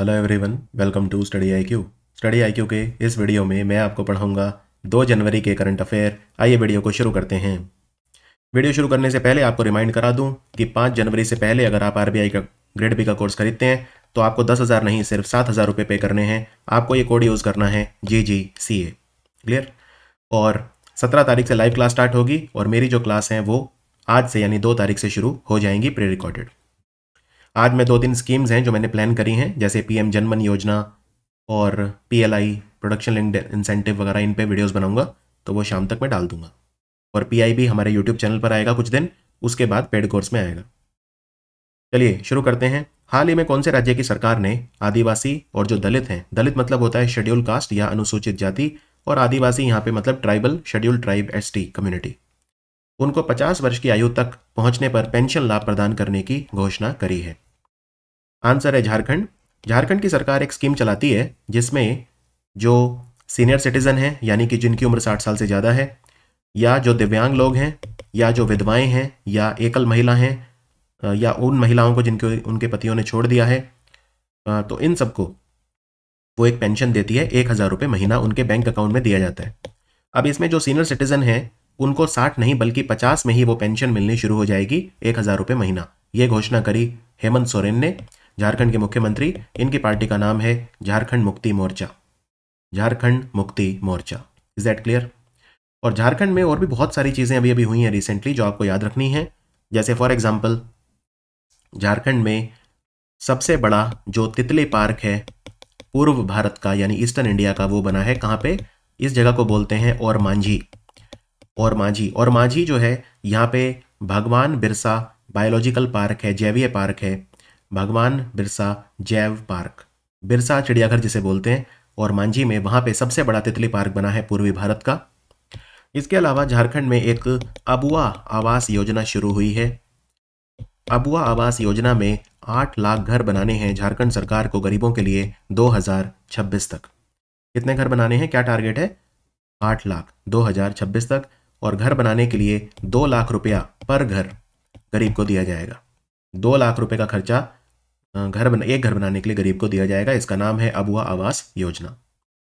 Hello everyone, welcome to study I Q. Study I Q के इस video में मैं आपको पढ़ाऊंगा 2 जनवरी के करंट अफेयर। आइए वीडियो को शुरू करते हैं। वीडियो शुरू करने से पहले आपको रिमाइंड करा दूं कि 5 जनवरी से पहले अगर आप आरबीआई का ग्रेड बी का कोर्स खरीदते हैं तो आपको 10,000 नहीं सिर्फ 7,000 रुपये पे करने हैं। आपको ये कोड यूज़ करना है GGCA। क्लियर। और 17 तारीख से लाइव क्लास स्टार्ट होगी और मेरी जो क्लास है वो आज से यानी 2 तारीख से शुरू हो जाएंगी प्री रिकॉर्डेड। आज मैं 2-3 स्कीम्स हैं जो मैंने प्लान करी हैं, जैसे PM जनमन योजना और PLI प्रोडक्शन लिंक्ड इंसेंटिव वगैरह, इन पे वीडियोस बनाऊंगा तो वो शाम तक मैं डाल दूंगा। और PI भी हमारे YouTube चैनल पर आएगा कुछ दिन, उसके बाद पेड कोर्स में आएगा। चलिए शुरू करते हैं। हाल ही में कौन से राज्य की सरकार ने आदिवासी और जो दलित हैं, दलित मतलब होता है शेड्यूल कास्ट या अनुसूचित जाति, और आदिवासी यहाँ पर मतलब tribal, schedule tribe, ST community, उनको 50 वर्ष की आयु तक पहुँचने पर पेंशन लाभ प्रदान करने की घोषणा करी है। आंसर है झारखंड। झारखंड की सरकार एक स्कीम चलाती है जिसमें जो सीनियर सिटीजन हैं यानी कि जिनकी उम्र 60 साल से ज़्यादा है, या जो दिव्यांग लोग हैं, या जो विधवाएं हैं, या एकल महिला हैं, या उन महिलाओं को जिनके उनके पतियों ने छोड़ दिया है, तो इन सबको वो एक पेंशन देती है। 1,000 रुपये महीना उनके बैंक अकाउंट में दिया जाता है। अब इसमें जो सीनियर सिटीजन हैं उनको 60 नहीं बल्कि 50 में ही वो पेंशन मिलनी शुरू हो जाएगी, 1,000 रुपये महीना। ये घोषणा करी हेमंत सोरेन ने, झारखंड के मुख्यमंत्री। इनकी पार्टी का नाम है Jharkhand Mukti Morcha. Jharkhand Mukti Morcha. Is that clear. और झारखंड में और भी बहुत सारी चीज़ें अभी हुई हैं रिसेंटली जो आपको याद रखनी है, जैसे फॉर एग्जांपल झारखंड में सबसे बड़ा जो तितली पार्क है पूर्व भारत का यानी ईस्टर्न इंडिया का, वो बना है कहाँ पे, इस जगह को बोलते हैं और मांझी। और मांझी, और मांझी जो है यहाँ पे भगवान बिरसा बायोलॉजिकल पार्क है, जैवीय पार्क है, भगवान बिरसा जैव पार्क, बिरसा चिड़ियाघर जिसे बोलते हैं। और मांझी में वहाँ पे सबसे बड़ा तितली पार्क बना है पूर्वी भारत का। इसके अलावा झारखंड में एक अबुआ आवास योजना शुरू हुई है। अबुआ आवास योजना में 8 लाख घर बनाने हैं झारखंड सरकार को गरीबों के लिए 2026 तक। कितने घर बनाने हैं, क्या टारगेट है, 8 लाख 2026 तक। और घर बनाने के लिए 2 लाख रुपया पर घर गरीब को दिया जाएगा। 2 लाख रुपये का खर्चा एक घर बनाने के लिए गरीब को दिया जाएगा। इसका नाम है अबुआ आवास योजना।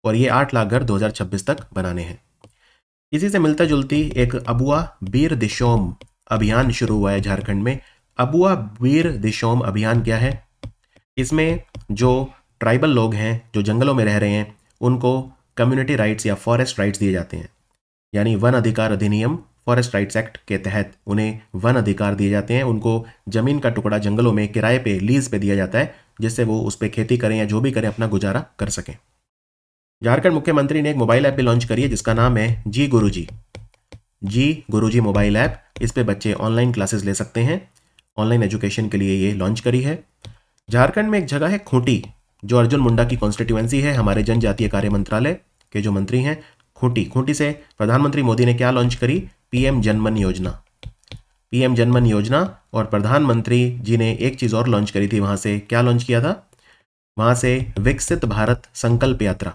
और ये 8 लाख घर 2026 तक बनाने हैं। इसी से मिलता जुलती एक अबुआ वीर दिशोम अभियान शुरू हुआ है झारखंड में। अबुआ वीर दिशोम अभियान क्या है, इसमें जो ट्राइबल लोग हैं जो जंगलों में रह रहे हैं उनको कम्युनिटी राइट्स या फॉरेस्ट राइट्स दिए जाते हैं, यानी वन अधिकार अधिनियम फॉरेस्ट राइट्स एक्ट के तहत उन्हें वन अधिकार दिए जाते हैं। उनको जमीन का टुकड़ा जंगलों में किराए पे, लीज पे दिया जाता है, जिससे वो उस पर खेती करें या जो भी करें अपना गुजारा कर सकें। झारखंड मुख्यमंत्री ने एक मोबाइल ऐप भी लॉन्च करी है जिसका नाम है जी गुरुजी। जी गुरुजी मोबाइल ऐप, इस पर बच्चे ऑनलाइन क्लासेस ले सकते हैं। ऑनलाइन एजुकेशन के लिए ये लॉन्च करी है। झारखंड में एक जगह है खूंटी, जो अर्जुन मुंडा की कॉन्स्टिट्यूएंसी है, हमारे जनजातीय कार्य मंत्रालय के जो मंत्री हैं। खूंटी, खूंटी से प्रधानमंत्री मोदी ने क्या लॉन्च करी, PM जनमन योजना। PM जनमन योजना। और प्रधानमंत्री जी ने एक चीज़ और लॉन्च करी थी वहाँ से, क्या लॉन्च किया था वहाँ से, विकसित भारत संकल्प यात्रा।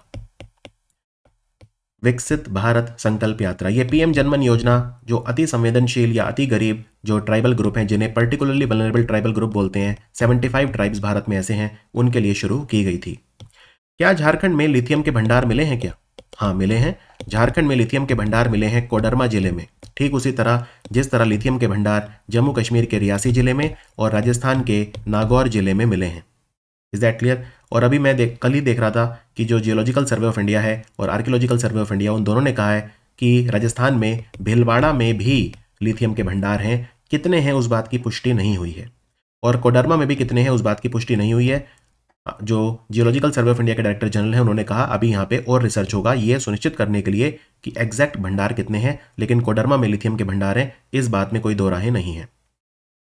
विकसित भारत संकल्प यात्रा। ये PM जनमन योजना जो अति संवेदनशील या अति गरीब जो ट्राइबल ग्रुप हैं, जिन्हें पर्टिकुलरली वल्नरेबल ट्राइबल ग्रुप बोलते हैं, 75 ट्राइब्स भारत में ऐसे हैं, उनके लिए शुरू की गई थी। क्या झारखंड में लिथियम के भंडार मिले हैं क्या, हाँ मिले हैं। झारखंड में लिथियम के भंडार मिले हैं कोडरमा जिले में, ठीक उसी तरह जिस तरह लिथियम के भंडार जम्मू कश्मीर के रियासी जिले में और राजस्थान के नागौर जिले में मिले हैं। Is that clear. और अभी मैं कल ही देख रहा था कि जो जियोलॉजिकल सर्वे ऑफ इंडिया है और आर्कियोलॉजिकल सर्वे ऑफ इंडिया, उन दोनों ने कहा है कि राजस्थान में भीलवाड़ा में भी लिथियम के भंडार हैं। कितने हैं उस बात की पुष्टि नहीं हुई है, और कोडरमा में भी कितने हैं उस बात की पुष्टि नहीं हुई है। जो जियोलॉजिकल सर्वे ऑफ इंडिया के डायरेक्टर जनरल हैं उन्होंने कहा अभी यहाँ पे और रिसर्च होगा ये सुनिश्चित करने के लिए कि एग्जैक्ट भंडार कितने हैं, लेकिन कोडरमा में लिथियम के भंडार हैं, इस बात में कोई दो राहें नहीं है।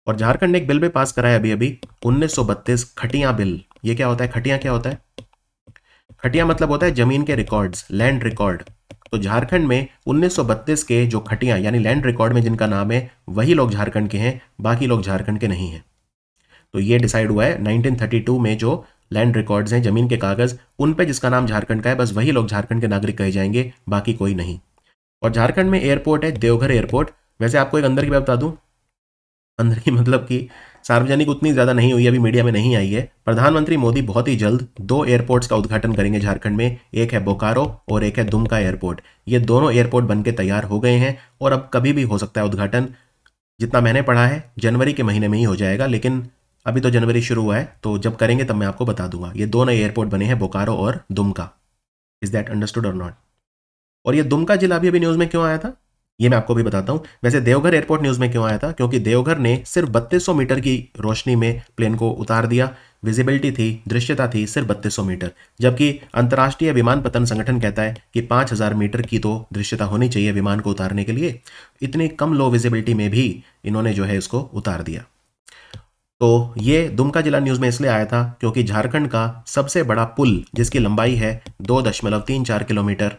और झारखंड ने एक बिल भी पास कराया अभी 1932 खटिया बिल। ये क्या होता है, खटिया क्या होता है, खटिया मतलब होता है जमीन के रिकॉर्ड्स, लैंड रिकॉर्ड। तो झारखंड में 1932 के जो खटिया यानी लैंड रिकॉर्ड में जिनका नाम है वही लोग झारखंड के हैं, बाकी लोग झारखंड के नहीं हैं। तो ये डिसाइड हुआ है 1932 में जो लैंड रिकॉर्ड्स हैं, जमीन के कागज, उन पे जिसका नाम झारखंड का है बस वही लोग झारखंड के नागरिक कहे जाएंगे, बाकी कोई नहीं। और झारखंड में एयरपोर्ट है देवघर एयरपोर्ट। वैसे आपको एक अंदर की बात बता दूं, अंदर की मतलब कि सार्वजनिक उतनी ज़्यादा नहीं हुई, अभी मीडिया में नहीं आई है। प्रधानमंत्री मोदी बहुत ही जल्द 2 एयरपोर्ट्स का उद्घाटन करेंगे झारखंड में, एक है बोकारो और एक है दुमका एयरपोर्ट। ये दोनों एयरपोर्ट बनके तैयार हो गए हैं और अब कभी भी हो सकता है उद्घाटन। जितना मैंने पढ़ा है जनवरी के महीने में ही हो जाएगा, लेकिन अभी तो जनवरी शुरू हुआ है, तो जब करेंगे तब मैं आपको बता दूंगा। ये दोनों एयरपोर्ट बने हैं, बोकारो और दुमका। इज़ दैट अंडरस्टूड और नॉट? और ये दुमका जिला भी अभी न्यूज़ में क्यों आया था, ये मैं आपको भी बताता हूँ। वैसे देवघर एयरपोर्ट न्यूज़ में क्यों आया था, क्योंकि देवघर ने सिर्फ 3200 मीटर की रोशनी में प्लेन को उतार दिया। विजिबिलिटी थी, दृश्यता थी सिर्फ 3200 मीटर, जबकि अंतर्राष्ट्रीय विमानपतन संगठन कहता है कि 5000 मीटर की तो दृश्यता होनी चाहिए विमान को उतारने के लिए। इतनी कम लो विजिबिलिटी में भी इन्होंने जो है इसको उतार दिया। तो ये दुमका जिला न्यूज़ में इसलिए आया था क्योंकि झारखंड का सबसे बड़ा पुल, जिसकी लंबाई है 2.34 किलोमीटर,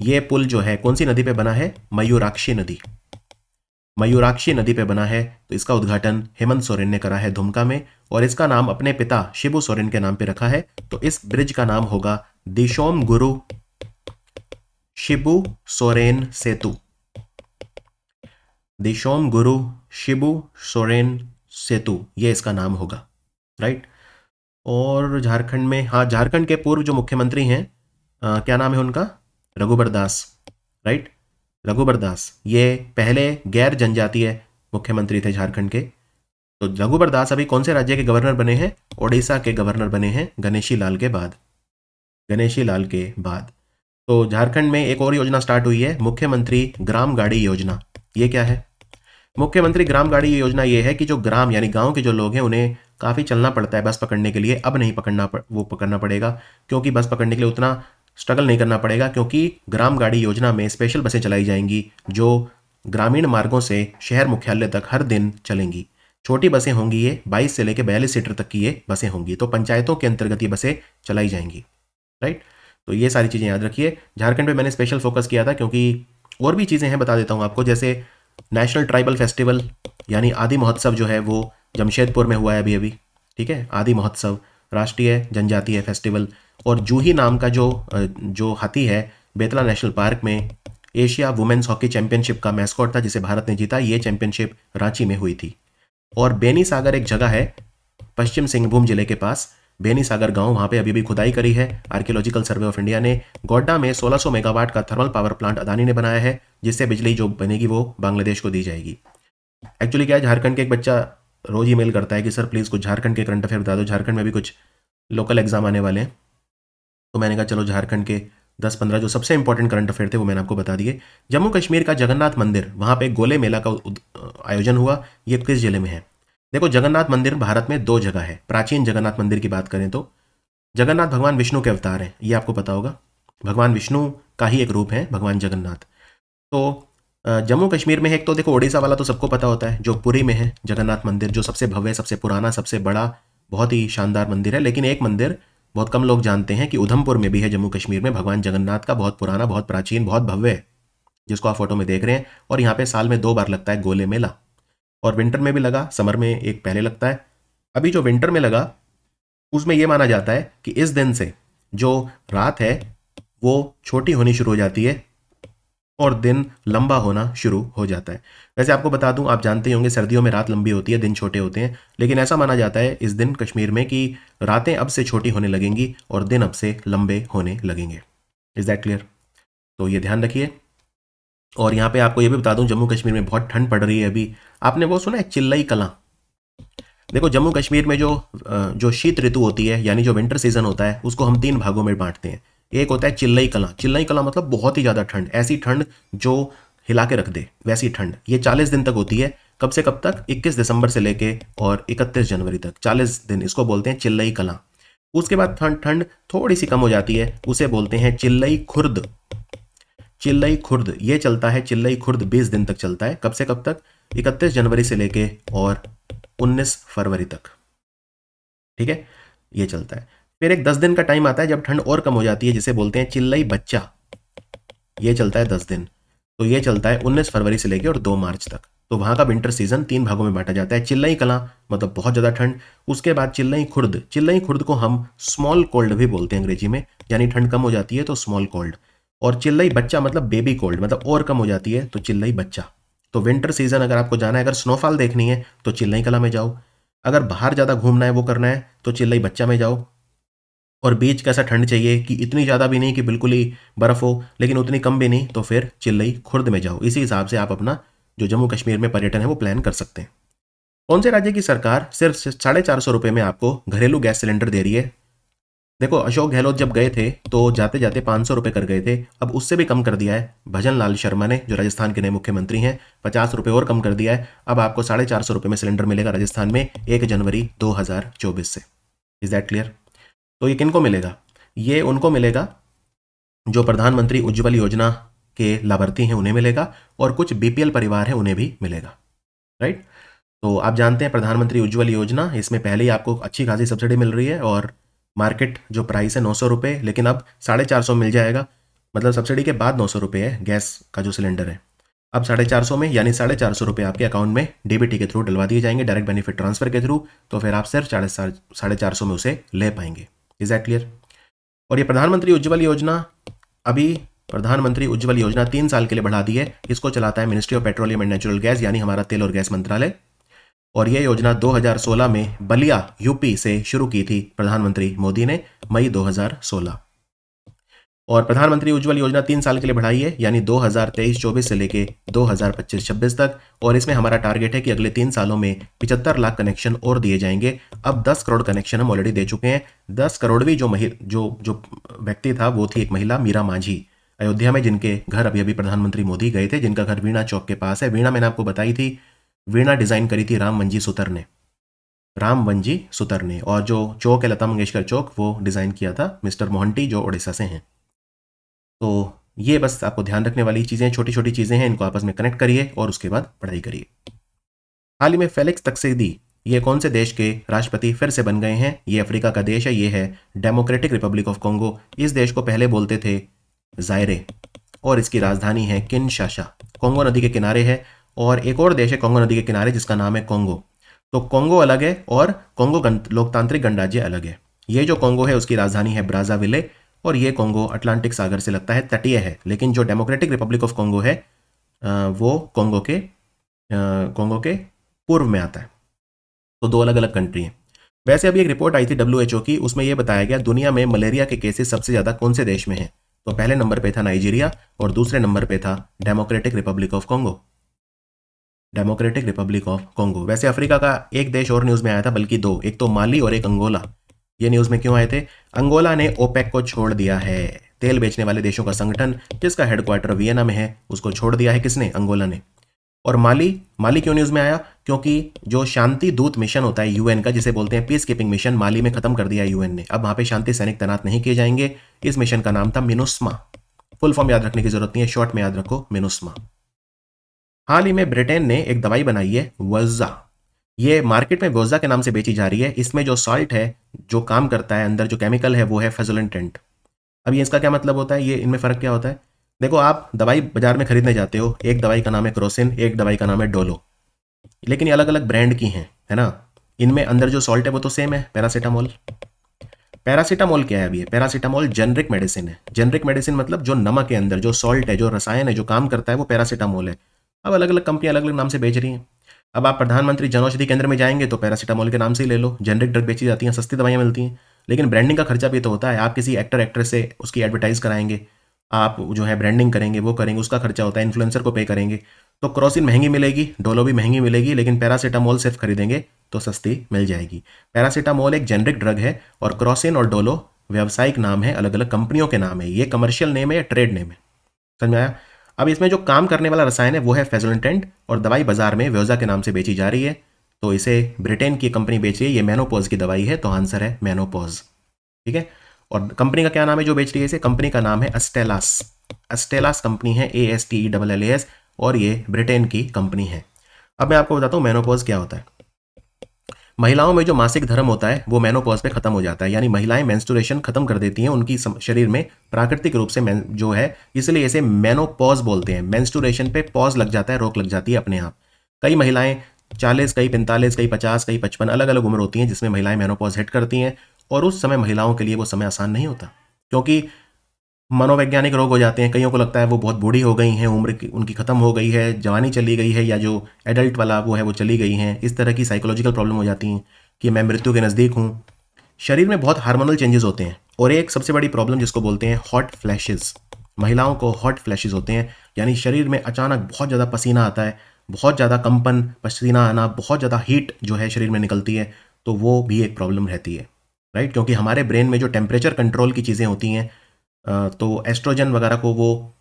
ये पुल जो है कौन सी नदी पे बना है? मयूराक्षी नदी। मयूराक्षी नदी पे बना है, तो इसका उद्घाटन हेमंत सोरेन ने करा है दुमका में, और इसका नाम अपने पिता शिबू सोरेन के नाम पे रखा है। तो इस ब्रिज का नाम होगा दिशोम गुरु शिबू सोरेन सेतु। दिशोम गुरु शिबू सोरेन सेतु, ये इसका नाम होगा, राइट। और झारखंड में, हाँ, झारखंड के पूर्व जो मुख्यमंत्री हैं, क्या नाम है उनका? रघुबर दास, राइट, रघुबर दास। ये पहले गैर जनजातीय मुख्यमंत्री थे झारखंड के। तो रघुबर दास अभी कौन से राज्य के गवर्नर बने हैं? ओडिशा के गवर्नर बने हैं गणेशी लाल के बाद, गणेशी लाल के बाद। तो झारखंड में एक और योजना स्टार्ट हुई है, मुख्यमंत्री ग्राम गाड़ी योजना। ये क्या है? मुख्यमंत्री ग्राम गाड़ी योजना ये है कि जो ग्राम यानी गाँव के जो लोग हैं उन्हें काफ़ी चलना पड़ता है बस पकड़ने के लिए। अब नहीं पकड़ना पड़ेगा, क्योंकि बस पकड़ने के लिए उतना स्ट्रगल नहीं करना पड़ेगा, क्योंकि ग्राम गाड़ी योजना में स्पेशल बसें चलाई जाएंगी जो ग्रामीण मार्गों से शहर मुख्यालय तक हर दिन चलेंगी। छोटी बसें होंगी ये, 22 से लेकर 42 सीटर तक की ये बसें होंगी। तो पंचायतों के अंतर्गत ये बसें चलाई जाएंगी, राइट। तो ये सारी चीज़ें याद रखिए। झारखंड पर मैंने स्पेशल फोकस किया था क्योंकि और भी चीज़ें हैं, बता देता हूँ आपको। जैसे नेशनल ट्राइबल फेस्टिवल यानी आदि महोत्सव जो है वो जमशेदपुर में हुआ है अभी अभी, ठीक है। आदि महोत्सव राष्ट्रीय जनजातीय फेस्टिवल। और जूही नाम का जो हाथी है बेतला नेशनल पार्क में, एशिया वुमेन्स हॉकी चैंपियनशिप का मैस्कॉट था जिसे भारत ने जीता। ये चैंपियनशिप रांची में हुई थी। और बेनी सागर एक जगह है पश्चिम सिंहभूम जिले के पास, बेनी सागर गाँव, वहाँ पे अभी भी खुदाई करी है आर्कियोलॉजिकल सर्वे ऑफ इंडिया ने। गोड्डा में 1600 मेगावाट का थर्मल पावर प्लांट अदानी ने बनाया है, जिससे बिजली जो बनेगी वो बांग्लादेश को दी जाएगी। एक्चुअली क्या है, झारखंड के एक बच्चा रोज ईमेल करता है कि सर प्लीज़ कुछ झारखंड के करंट अफेयर बता दो, झारखंड में भी कुछ लोकल एग्जाम आने वाले हैं। तो मैंने कहा चलो झारखंड के 10-15 जो सबसे इंपॉर्टेंट करंट अफेयर थे वो मैंने आपको बता दिए। जम्मू कश्मीर का जगन्नाथ मंदिर, वहाँ पे गोले मेला का आयोजन हुआ। ये किस जिले में है? देखो, जगन्नाथ मंदिर भारत में 2 जगह है। प्राचीन जगन्नाथ मंदिर की बात करें तो जगन्नाथ भगवान विष्णु के अवतार हैं, ये आपको पता होगा। भगवान विष्णु का ही एक रूप है भगवान जगन्नाथ। तो जम्मू कश्मीर में है एक। तो देखो ओडिशा वाला तो सबको पता होता है, जो पुरी में है जगन्नाथ मंदिर, जो सबसे भव्य, सबसे पुराना, सबसे बड़ा, बहुत ही शानदार मंदिर है। लेकिन एक मंदिर बहुत कम लोग जानते हैं कि उधमपुर में भी है जम्मू कश्मीर में, भगवान जगन्नाथ का, बहुत पुराना, बहुत प्राचीन, बहुत भव्य है, जिसको आप फोटो में देख रहे हैं। और यहाँ पे साल में 2 बार लगता है गोले मेला, और विंटर में भी लगा, समर में एक पहले लगता है। अभी जो विंटर में लगा उसमें यह माना जाता है कि इस दिन से जो रात है वो छोटी होनी शुरू हो जाती है और दिन लंबा होना शुरू हो जाता है। वैसे आपको बता दूं, आप जानते होंगे सर्दियों में रात लंबी होती है, दिन छोटे होते हैं। लेकिन ऐसा माना जाता है इस दिन कश्मीर में कि रातें अब से छोटी होने लगेंगी और दिन अब से लंबे होने लगेंगे। Is that clear? तो ये ध्यान रखिए। और यहाँ पे आपको ये भी बता दूं, जम्मू कश्मीर में बहुत ठंड पड़ रही है अभी। आपने वो सुना है चिल्लई कलां? देखो, जम्मू कश्मीर में जो शीत ऋतु होती है यानी जो विंटर सीजन होता है उसको हम 3 भागों में बांटते हैं। एक होता है चिल्लई कलां। चिल्लई कलां मतलब बहुत ही ज़्यादा ठंड, ऐसी ठंड जो हिला के रख दे, वैसी ठंड। ये 40 दिन तक होती है। कब से कब तक? 21 दिसंबर से लेके और 31 जनवरी तक, 40 दिन। इसको बोलते हैं चिल्लई कलां। उसके बाद ठंड थोड़ी सी कम हो जाती है, उसे बोलते हैं चिल्लई खुर्द। चिल्लई खुर्द ये चलता है, चिल्लई खुर्द 20 दिन तक चलता है। कब से कब तक? 31 जनवरी से लेके और 19 फरवरी तक, ठीक है, ये चलता है। फिर एक 10 दिन का टाइम आता है जब ठंड और कम हो जाती है, जिसे बोलते हैं चिल्लई बच्चा। ये चलता है 10 दिन। तो ये चलता है 19 फरवरी से लेकर और 2 मार्च तक। तो वहाँ का विंटर सीजन 3 भागों में बांटा जाता है। चिल्लई कलां मतलब बहुत ज़्यादा ठंड। उसके बाद चिल्लई खुर्द। चिल्लई खुर्द को हम स्मॉल कोल्ड भी बोलते हैं अंग्रेजी में, यानी ठंड कम हो जाती है तो स्मॉल कोल्ड। और चिल्लई बच्चा मतलब बेबी कोल्ड, मतलब और कम हो जाती है तो चिल्लई बच्चा। तो विंटर सीजन अगर आपको जाना है, अगर स्नोफॉल देखनी है तो चिल्लई कलां में जाओ। अगर बाहर ज़्यादा घूमना है वो करना है तो चिल्लाई बच्चा में जाओ। और बीच कैसा ठंड चाहिए कि इतनी ज़्यादा भी नहीं कि बिल्कुल ही बर्फ़ हो, लेकिन उतनी कम भी नहीं, तो फिर चिल्लाई खुर्द में जाओ। इसी हिसाब से आप अपना जो जम्मू कश्मीर में पर्यटन है वो प्लान कर सकते हैं। कौन से राज्य की सरकार सिर्फ 450 रुपये में आपको घरेलू गैस सिलेंडर दे रही है? देखो, अशोक गहलोत जब गए थे तो जाते जाते 500 रुपये कर गए थे, अब उससे भी कम कर दिया है। भजन लाल शर्मा ने, जो राजस्थान के नए मुख्यमंत्री हैं, 50 रुपये और कम कर दिया है। अब आपको 450 रुपये में सिलेंडर मिलेगा राजस्थान में 1 जनवरी 2024 से। Is that clear? तो ये किनको मिलेगा? ये उनको मिलेगा जो प्रधानमंत्री उज्ज्वल योजना के लाभार्थी हैं, उन्हें मिलेगा, और कुछ BPL परिवार हैं उन्हें भी मिलेगा। राइट, तो आप जानते हैं प्रधानमंत्री उज्ज्वल योजना, इसमें पहले ही आपको अच्छी खासी सब्सिडी मिल रही है और मार्केट जो प्राइस है 900 रुपये, लेकिन अब 450 मिल जाएगा, मतलब सब्सिडी के बाद 900 रुपये है गैस का जो सिलेंडर है, अब 450 में, यानी 450 रुपये आपके अकाउंट में DBT के थ्रू डलवा दिए जाएंगे, डायरेक्ट बेनिफिट ट्रांसफर के थ्रू, तो फिर आप सिर्फ 450 में उसे ले पाएंगे। Is that clear? और ये प्रधानमंत्री उज्ज्वल योजना, अभी प्रधानमंत्री उज्ज्वल योजना 3 साल के लिए बढ़ा दी है। इसको चलाता है ministry of petroleum and natural gas, यानी हमारा तेल और गैस मंत्रालय। और यह योजना 2016 में बलिया यूपी से शुरू की थी प्रधानमंत्री मोदी ने, मई 2016। और प्रधानमंत्री उज्ज्वल योजना 3 साल के लिए बढ़ाई है, यानी 2023-24 से लेके 2025-26 तक। और इसमें हमारा टारगेट है कि अगले 3 सालों में 75 लाख कनेक्शन और दिए जाएंगे। अब 10 करोड़ कनेक्शन हम ऑलरेडी दे चुके हैं। 10 करोड़वीं जो व्यक्ति था वो थी एक महिला, मीरा माझी, अयोध्या में, जिनके घर अभी अभी प्रधानमंत्री मोदी गए थे, जिनका घर वीणा चौक के पास है। वीणा मैंने आपको बताई थी, वीणा डिज़ाइन करी थी रामवंजी सुतर ने। और जो चौक है लता मंगेशकर चौक, वो डिज़ाइन किया था मिस्टर मोहंटी, जो ओडिशा से हैं। तो ये बस आपको ध्यान रखने वाली चीज़ें, छोटी छोटी चीज़ें हैं, इनको आपस में कनेक्ट करिए और उसके बाद पढ़ाई करिए। हाल ही में फेलिक्स तकसीदी, ये कौन से देश के राष्ट्रपति फिर से बन गए हैं? ये अफ्रीका का देश है, ये है डेमोक्रेटिक रिपब्लिक ऑफ कॉन्गो। इस देश को पहले बोलते थे जायरे और इसकी राजधानी है किनशासा। कॉन्गो नदी के किनारे है और एक और देश है कॉन्गो नदी के किनारे जिसका नाम है कॉन्गो। तो कॉन्गो अलग है और कॉन्गो लोकतांत्रिक गणराज्य अलग है। ये जो कॉन्गो है उसकी राजधानी है ब्राज़ाविले और ये कॉन्गो अटलांटिक सागर से लगता है, तटीय है। लेकिन जो डेमोक्रेटिक रिपब्लिक ऑफ कॉन्गो है वो कॉन्गो के पूर्व में आता है। तो दो अलग अलग कंट्री हैं। वैसे अभी एक रिपोर्ट आई थी WHO की, उसमें यह बताया गया दुनिया में मलेरिया के केसेस सबसे ज़्यादा कौन से देश में हैं। तो पहले नंबर पर था नाइजीरिया और दूसरे नंबर पर था डेमोक्रेटिक रिपब्लिक ऑफ कॉन्गो। वैसे अफ्रीका का एक देश और न्यूज़ में आया था, बल्कि दो, एक तो माली और एक अंगोला। ये न्यूज़ में क्यों आए थे? अंगोला ने ओपेक को छोड़ दिया है, तेल बेचने वाले देशों का संगठन जिसका हेडक्वार्टर वियना में है, उसको छोड़ दिया है। किसने? अंगोला ने। और माली क्यों न्यूज़ में आया? क्योंकि जो शांति दूत मिशन होता है UN का, जिसे बोलते हैं पीस कीपिंग मिशन, माली में ख़त्म कर दिया UN ने। अब वहाँ पर शांति सैनिक तैनात नहीं किए जाएंगे। इस मिशन का नाम था मिनुस्मा। फुल फॉर्म याद रखने की जरूरत नहीं है, शॉर्ट में याद रखो मिनुस्मा। हाल ही में ब्रिटेन ने एक दवाई बनाई है वज़ा। ये मार्केट में वज़ा के नाम से बेची जा रही है। इसमें जो सॉल्ट है, जो काम करता है, अंदर जो केमिकल है वो है फेजोलेंटेंट। अब ये इसका क्या मतलब होता है, ये इनमें फ़र्क क्या होता है? देखो, आप दवाई बाजार में खरीदने जाते हो, एक दवाई का नाम है क्रोसिन, एक दवाई का नाम है डोलो, लेकिन ये अलग अलग ब्रांड की हैं, है ना। इनमें अंदर जो सॉल्ट है वो तो सेम है, पैरासीटामोल क्या है? अभी पैरासीटामोल जेनरिक मेडिसिन है। जेनरिक मेडिसिन मतलब जो नमक के अंदर जो सॉल्ट है, जो रसायन है, जो काम करता है वो पैरासीटामोल है। अब अलग अलग कंपनियां अलग अलग नाम से बेच रही हैं। अब आप प्रधानमंत्री जनौषधि केंद्र में जाएंगे तो पैरासीटामोल के नाम से ही ले लो, जेनरिक ड्रग बेची जाती हैं, सस्ती दवाइयाँ मिलती हैं। लेकिन ब्रांडिंग का खर्चा भी तो होता है। आप किसी एक्टर एक्ट्रेस से उसकी एडवर्टाइज़ कराएंगे, आप जो है ब्रांडिंग करेंगे, वो करेंगे, उसका खर्चा होता है, इन्फ्लुएंसर को पे करेंगे। तो क्रोसिन महंगी मिलेगी, डोलो भी महंगी मिलेगी, लेकिन पैरासीटामोल सिर्फ खरीदेंगे तो सस्ती मिल जाएगी। पैरासीटामोल एक जेनरिक ड्रग है और क्रोसिन और डोलो व्यावसायिक नाम है, अलग अलग कंपनियों के नाम है। ये कमर्शियल नेम है या ट्रेड नेम है, समझाया? अब इसमें जो काम करने वाला रसायन है वो है फेजोलेंटेंट और दवाई बाजार में वज़ा के नाम से बेची जा रही है। तो इसे ब्रिटेन की कंपनी बेच रही है। ये मेनोपॉज की दवाई है, तो आंसर है मेनोपॉज। ठीक है, और कंपनी का क्या नाम है जो बेच रही है इसे? कंपनी का नाम है अस्टेलास। अस्टेलास कंपनी है, ASTELLAS, और ये ब्रिटेन की कंपनी है। अब मैं आपको बताता हूँ मेनोपॉज क्या होता है। महिलाओं में जो मासिक धर्म होता है वो मेनोपॉज पे खत्म हो जाता है, यानी महिलाएं मेंस्ट्रुएशन खत्म कर देती हैं, उनकी शरीर में प्राकृतिक रूप से जो है, इसलिए इसे मेनोपॉज बोलते हैं। मेंस्ट्रुएशन पे पॉज लग जाता है, रोक लग जाती है अपने आप। कई महिलाएं 40, कई 45, कई 50, कई 55, अलग अलग उम्र होती हैं जिसमें महिलाएं मेनोपॉज हिट करती हैं। और उस समय महिलाओं के लिए वो समय आसान नहीं होता, क्योंकि मनोवैज्ञानिक रोग हो जाते हैं। कईयों को लगता है वो बहुत बूढ़ी हो गई हैं, उम्र की उनकी ख़त्म हो गई है, जवानी चली गई है, या जो एडल्ट वाला वो है वो चली गई हैं। इस तरह की साइकोलॉजिकल प्रॉब्लम हो जाती हैं कि मैं मृत्यु के नज़दीक हूँ। शरीर में बहुत हार्मोनल चेंजेस होते हैं और एक सबसे बड़ी प्रॉब्लम जिसको बोलते हैं हॉट फ्लैशेस। महिलाओं को हॉट फ्लैशेस होते हैं, यानी शरीर में अचानक बहुत ज़्यादा पसीना आता है, बहुत ज़्यादा कंपन, पसीना आना, बहुत ज़्यादा हीट जो है शरीर में निकलती है, तो वो भी एक प्रॉब्लम रहती है, राइट। क्योंकि हमारे ब्रेन में जो टेम्परेचर कंट्रोल की चीज़ें होती हैं, तो एस्ट्रोजन वगैरह को वो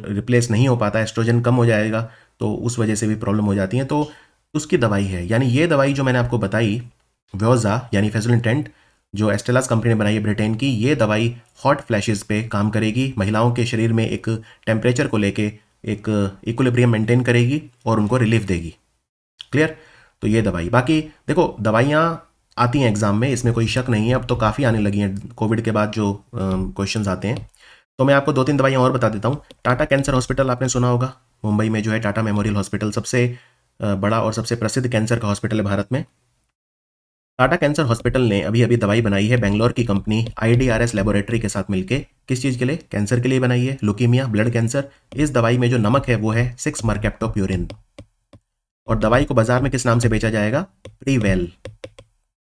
रिप्लेस नहीं हो पाता, एस्ट्रोजन कम हो जाएगा, तो उस वजह से भी प्रॉब्लम हो जाती है। तो उसकी दवाई है, यानी ये दवाई जो मैंने आपको बताई व्योजा यानी फेसुलेंटेंट जो एस्टेलास कंपनी ने बनाई है ब्रिटेन की, ये दवाई हॉट फ्लैशेस पे काम करेगी। महिलाओं के शरीर में एक टेम्परेचर को लेके एक इक्विलिब्रियम मेंटेन करेगी और उनको रिलीफ देगी, क्लियर। तो ये दवाई, बाकी देखो दवाइयाँ आती हैं एग्ज़ाम में, इसमें कोई शक नहीं है, अब तो काफ़ी आने लगी हैं कोविड के बाद जो क्वेश्चंस आते हैं। तो मैं आपको 2-3 दवाइयाँ और बता देता हूँ। टाटा कैंसर हॉस्पिटल आपने सुना होगा, मुंबई में जो है टाटा मेमोरियल हॉस्पिटल सबसे बड़ा और सबसे प्रसिद्ध कैंसर का हॉस्पिटल है भारत में। टाटा कैंसर हॉस्पिटल ने अभी अभी दवाई बनाई है बेंगलोर की कंपनी IDRS लेबोरेटरी के साथ मिलकर। किस चीज़ के लिए? कैंसर के लिए बनाई है, ल्यूकेमिया, ब्लड कैंसर। इस दवाई में जो नमक है वो है 6 मर्केप्टोप्यूरिन, और दवाई को बाजार में किस नाम से बेचा जाएगा? प्रीवेल।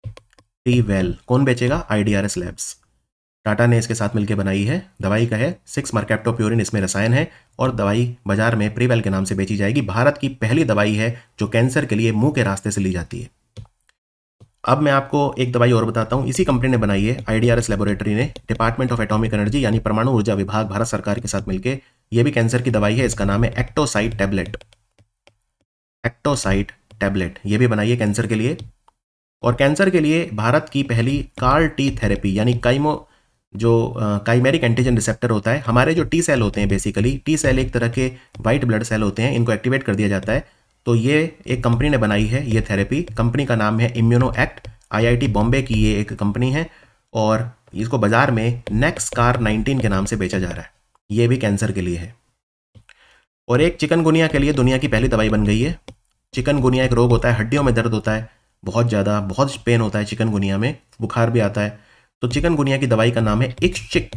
प्रीवेल कौन बेचेगा? IDRS labs. टाटा ने इसके साथ मिलकर बनाई है, दवाई का है 6 मर्केप्टोप्यूरिन इसमें रसायन है, और दवाई बाजार में प्रीवेल के नाम से बेची जाएगी। भारत की पहली दवाई है जो कैंसर के लिए मुंह के रास्ते से ली जाती है। अब मैं आपको एक दवाई और बताता हूँ, इसी कंपनी ने बनाई है, IDRS लेबोरेटरी ने, डिपार्टमेंट ऑफ एटॉमिक एनर्जी यानी परमाणु ऊर्जा विभाग भारत सरकार के साथ मिलकर। यह भी कैंसर की दवाई है, इसका नाम है एक्टोसाइड टैबलेट। एक्टोसाइड टैबलेट ये भी बनाई है कैंसर के लिए, और कैंसर के लिए भारत की पहली CAR-T थेरेपी यानी काइमेरिक एंटीजन रिसेप्टर होता है। हमारे जो टी सेल होते हैं, बेसिकली टी सेल एक तरह के वाइट ब्लड सेल होते हैं, इनको एक्टिवेट कर दिया जाता है। तो ये एक कंपनी ने बनाई है ये थेरेपी, कंपनी का नाम है इम्यूनो एक्ट, IIT बॉम्बे की ये एक कंपनी है, और इसको बाजार में Nexcar-19 के नाम से बेचा जा रहा है। ये भी कैंसर के लिए है। और एक चिकनगुनिया के लिए दुनिया की पहली दवाई बन गई है। चिकनगुनिया एक रोग होता है, हड्डियों में दर्द होता है, बहुत ज़्यादा, बहुत पेन होता है चिकनगुनिया में, बुखार भी आता है। तो चिकनगुनिया की दवाई का नाम है इक्सचिक।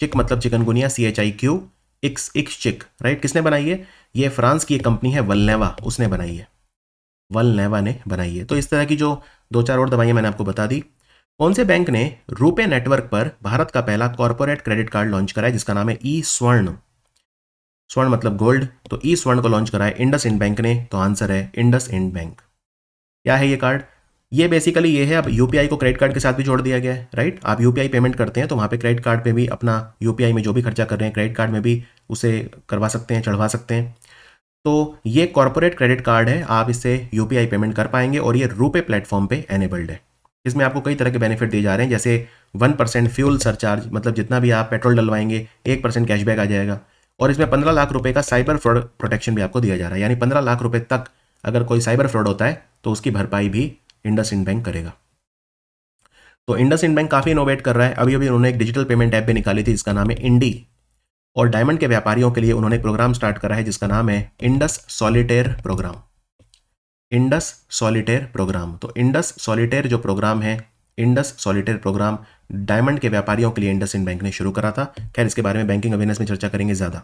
चिक मतलब चिकनगुनिया, CHIQ, इक्सचिक, राइट। किसने बनाई है? ये फ्रांस की एक कंपनी है वल्नेवा, उसने बनाई है, वल्नेवा ने बनाई है। तो इस तरह की जो 2-4 और दवाइयाँ मैंने आपको बता दी। कौन से बैंक ने रुपे नेटवर्क पर भारत का पहला कॉरपोरेट क्रेडिट कार्ड लॉन्च कराया जिसका नाम है E Swern। स्वर्ण मतलब गोल्ड, तो E Swern को लॉन्च कराया इंडस इंड बैंक ने, तो आंसर है इंडस इंड बैंक। क्या है ये कार्ड? ये बेसिकली ये है, अब UPI को क्रेडिट कार्ड के साथ भी जोड़ दिया गया है, राइट। आप UPI पेमेंट करते हैं तो वहाँ पे क्रेडिट कार्ड पे भी अपना UPI में जो भी खर्चा कर रहे हैं क्रेडिट कार्ड में भी उसे करवा सकते हैं, चढ़वा सकते हैं। तो ये कॉरपोरेट क्रेडिट कार्ड है, आप इससे UPI पेमेंट कर पाएंगे, और ये रुपे प्लेटफॉर्म पर एनेबल्ड है। इसमें आपको कई तरह के बेनिफिट दिए जा रहे हैं, जैसे 1% फ्यूल सरचार्ज, मतलब जितना भी आप पेट्रोल डलवाएंगे 1% कैशबैक आ जाएगा, और इसमें 15 लाख रुपये का साइबर फ्रॉड प्रोटेक्शन भी आपको दिया जा रहा है। यानी 15 लाख रुपये तक अगर कोई साइबर फ्रॉड होता है तो उसकी भरपाई भी इंडस इंड बैंक करेगा। तो इंडस इंड बैंक काफ़ी इनोवेट कर रहा है। अभी अभी उन्होंने एक डिजिटल पेमेंट ऐप भी निकाली थी जिसका नाम है इंडी, और डायमंड के व्यापारियों के लिए उन्होंने प्रोग्राम स्टार्ट करा है जिसका नाम है Indus solitaire program. Indus solitaire program, तो इंडस सॉलिटेयर जो प्रोग्राम है, इंडस सॉलिटेयर प्रोग्राम डायमंड के व्यापारियों के लिए इंडस इंड बैंक ने शुरू करा था। खैर, इसके बारे में बैंकिंग अवेयरनेस में चर्चा करेंगे ज़्यादा।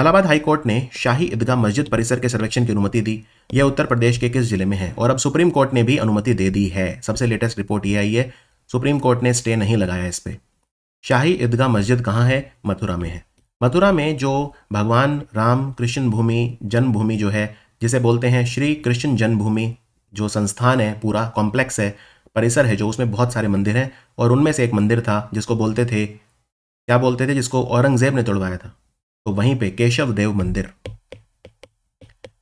इलाहाबाद हाईकोर्ट ने शाही ईदगाह मस्जिद परिसर के सर्वेक्षण की अनुमति दी। यह उत्तर प्रदेश के किस जिले में है? और अब सुप्रीम कोर्ट ने भी अनुमति दे दी है, सबसे लेटेस्ट रिपोर्ट ये आई है, सुप्रीम कोर्ट ने स्टे नहीं लगाया इस पर। शाही ईदगाह मस्जिद कहाँ है? मथुरा में है। मथुरा में जो भगवान राम कृष्ण भूमि जन्मभूमि जो है, जिसे बोलते हैं श्री कृष्ण जन्मभूमि, जो संस्थान है, पूरा कॉम्प्लेक्स है, परिसर है जो, उसमें बहुत सारे मंदिर हैं, और उनमें से एक मंदिर था जिसको बोलते थे, क्या बोलते थे, जिसको औरंगजेब ने तोड़वाया था, तो वहीं पे केशव देव मंदिर।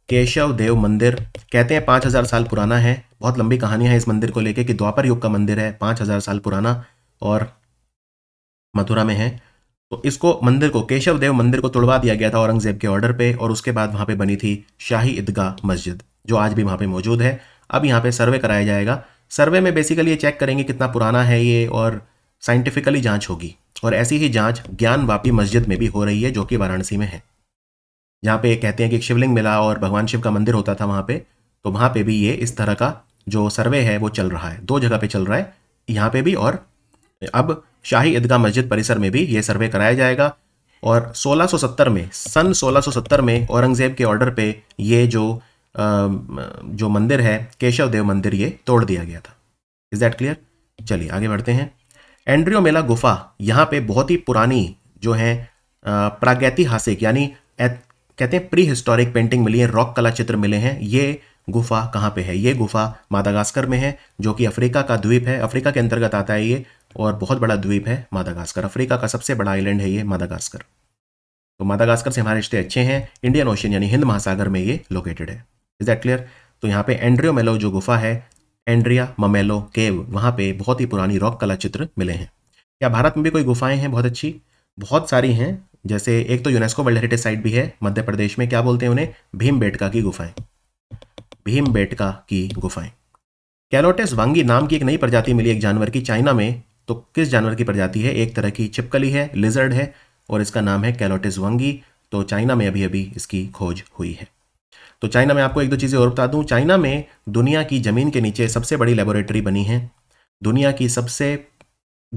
केशव देव मंदिर कहते हैं 5000 साल पुराना है। बहुत लंबी कहानी है इस मंदिर को लेके कि द्वापर युग का मंदिर है, 5000 साल पुराना, और मथुरा में है। तो इसको मंदिर को, केशव देव मंदिर को तोड़वा दिया गया था औरंगजेब के ऑर्डर पे, और उसके बाद वहाँ पे बनी थी शाही ईदगाह मस्जिद जो आज भी वहाँ पे मौजूद है। अब यहाँ पे सर्वे कराया जाएगा। सर्वे में बेसिकली ये चेक करेंगे कितना पुराना है ये, और साइंटिफिकली जाँच होगी, और ऐसी ही जांच ज्ञानवापी मस्जिद में भी हो रही है जो कि वाराणसी में है, जहाँ पे कहते हैं कि शिवलिंग मिला और भगवान शिव का मंदिर होता था वहाँ पे। तो वहाँ पे भी ये इस तरह का जो सर्वे है वो चल रहा है, 2 जगह पे चल रहा है, यहाँ पे भी और अब शाही ईदगाह मस्जिद परिसर में भी ये सर्वे कराया जाएगा। और 1670 में सन 1670 में औरंगज़ेब के ऑर्डर पे ये जो मंदिर है केशव देव मंदिर ये तोड़ दिया गया था। Is that clear? चलिए आगे बढ़ते हैं। एंड्रियोमेला गुफा, यहाँ पे बहुत ही पुरानी जो है प्रागैतिहासिक यानी कहते हैं प्री हिस्टोरिक पेंटिंग मिली है, रॉक कला चित्र मिले हैं। ये गुफा कहाँ पे है? ये गुफा मादागास्कर में है जो कि अफ्रीका का द्वीप है, अफ्रीका के अंतर्गत आता है ये, और बहुत बड़ा द्वीप है मादागास्कर। अफ्रीका का सबसे बड़ा आइलैंड है ये मादागास्कर। तो मादागास्कर से हमारे रिश्ते अच्छे हैं। इंडियन ओशन यानी हिंद महासागर में ये लोकेटेड है। Is that clear? तो यहाँ पे एंड्रियोमेलो जो गुफा है, एंड्रिया ममेलो केव, वहाँ पे बहुत ही पुरानी रॉक कला चित्र मिले हैं। क्या भारत में भी कोई गुफाएं हैं बहुत अच्छी? बहुत सारी हैं। जैसे एक तो यूनेस्को वर्ल्ड हेरिटेज साइट भी है मध्य प्रदेश में, क्या बोलते हैं उन्हें, भीमबेटका की गुफाएं, भीमबेटका की गुफाएं। कैलोटेस वांगी नाम की एक नई प्रजाति मिली एक जानवर की चाइना में। तो किस जानवर की प्रजाति है? एक तरह की छिपकली है, लिजर्ड है, और इसका नाम है कैलोटेस वांगी। तो चाइना में अभी अभी इसकी खोज हुई है। तो चाइना में आपको एक दो चीज़ें और बता दूं, चाइना में दुनिया की ज़मीन के नीचे सबसे बड़ी लेबोरेटरी बनी है, दुनिया की सबसे